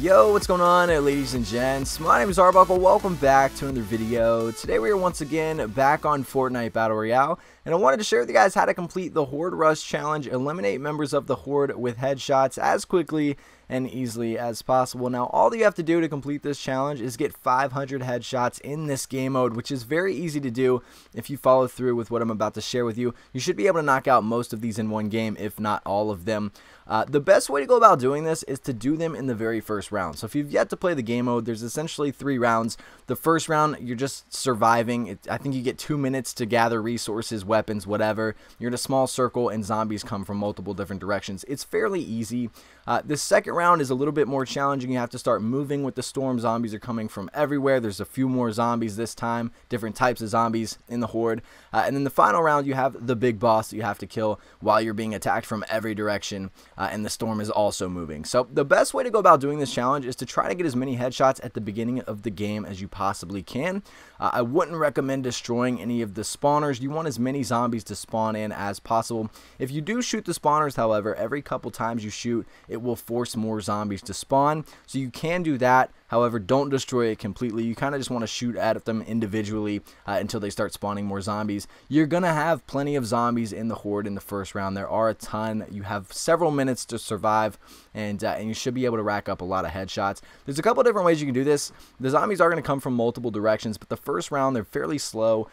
Yo, what's going on, ladies and gents? My name is Arbuckle. Welcome back to another video. Today we are once again back on Fortnite Battle Royale, and I wanted to share with you guys how to complete the Horde Rush challenge, eliminate members of the Horde with headshots as quickly and easily as possible. Now, all that you have to do to complete this challenge is get 500 headshots in this game mode, which is very easy to do if you follow through with what I'm about to share with you. You should be able to knock out most of these in one game, if not all of them. The best way to go about doing this is to do them in the very first round. So if you've yet to play the game mode, there's essentially 3 rounds. The first round, you're just surviving. I think you get 2 minutes to gather resources, weapons, whatever. You're in a small circle and zombies come from multiple different directions. It's fairly easy. The second round is a little bit more challenging. You have to start moving with the storm. Zombies are coming from everywhere. There's a few more zombies this time, different types of zombies in the Horde. And then the final round, you have the big boss that you have to kill while you're being attacked from every direction. And the storm is also moving. So the best way to go about doing this challenge is to try to get as many headshots at the beginning of the game as you possibly can. I wouldn't recommend destroying any of the spawners. You want as many zombies to spawn in as possible. If you do shoot the spawners, however, every couple times you shoot, it will force more zombies to spawn. So you can do that. However, don't destroy it completely. You kind of just want to shoot at them individually until they start spawning more zombies. You're going to have plenty of zombies in the Horde in the first round. There are a ton. You have several minutes to survive, and you should be able to rack up a lot of headshots. There's a couple different ways you can do this. The zombies are going to come from multiple directions, but the first round, they're fairly slow.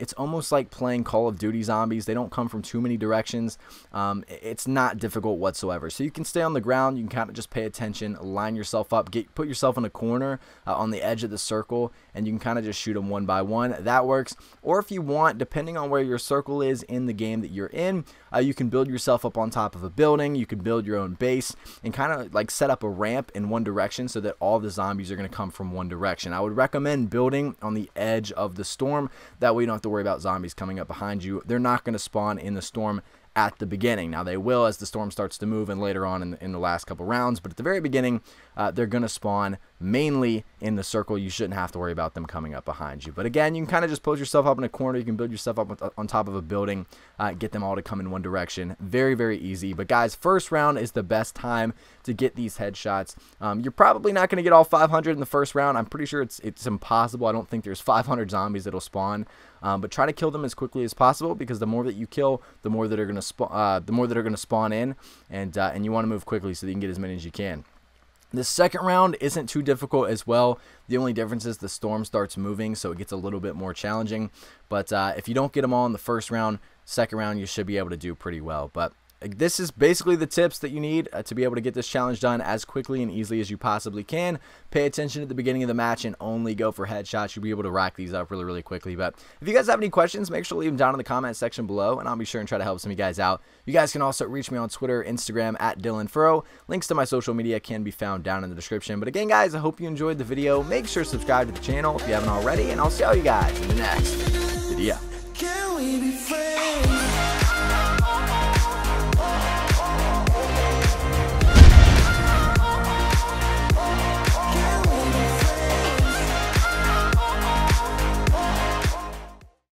It's almost like playing Call of Duty Zombies. They don't come from too many directions. It's not difficult whatsoever. So you can stay on the ground. You can kind of just pay attention, line yourself up, put yourself in a corner on the edge of the circle, and you can kind of just shoot them one by one. That works. Or if you want, depending on where your circle is in the game that you're in, you can build yourself up on top of a building. You can build your own base and kind of like set up a ramp in one direction so that all the zombies are going to come from one direction. I would recommend building on the edge of the storm. That way you don't have to worry about zombies coming up behind you. They're not going to spawn in the storm at the beginning. Now, they will as the storm starts to move and later on in the last couple rounds, but at the very beginning, they're going to spawn mainly in the circle. You shouldn't have to worry about them coming up behind you. But again, you can kind of just pose yourself up in a corner. You can build yourself up on top of a building, get them all to come in one direction. Very, very easy. But guys, first round is the best time to get these headshots. You're probably not going to get all 500 in the first round. I'm pretty sure it's impossible. I don't think there's 500 zombies that'll spawn. But try to kill them as quickly as possible, because the more that you kill, the more that are going to spawn, in, and you want to move quickly so that you can get as many as you can. The second round isn't too difficult as well. The only difference is the storm starts moving, so it gets a little bit more challenging. But if you don't get them all in the first round, second round you should be able to do pretty well. But this is basically the tips that you need to be able to get this challenge done as quickly and easily as you possibly can. Pay attention at the beginning of the match and only go for headshots. You'll be able to rack these up really, really quickly. But if you guys have any questions, make sure to leave them down in the comment section below, and I'll be sure and try to help some of you guys out. You guys can also reach me on Twitter, Instagram, at Dylan Furrow. Links to my social media can be found down in the description. But again, guys, I hope you enjoyed the video. Make sure to subscribe to the channel if you haven't already, and I'll see all you guys in the next video. Can we be friends?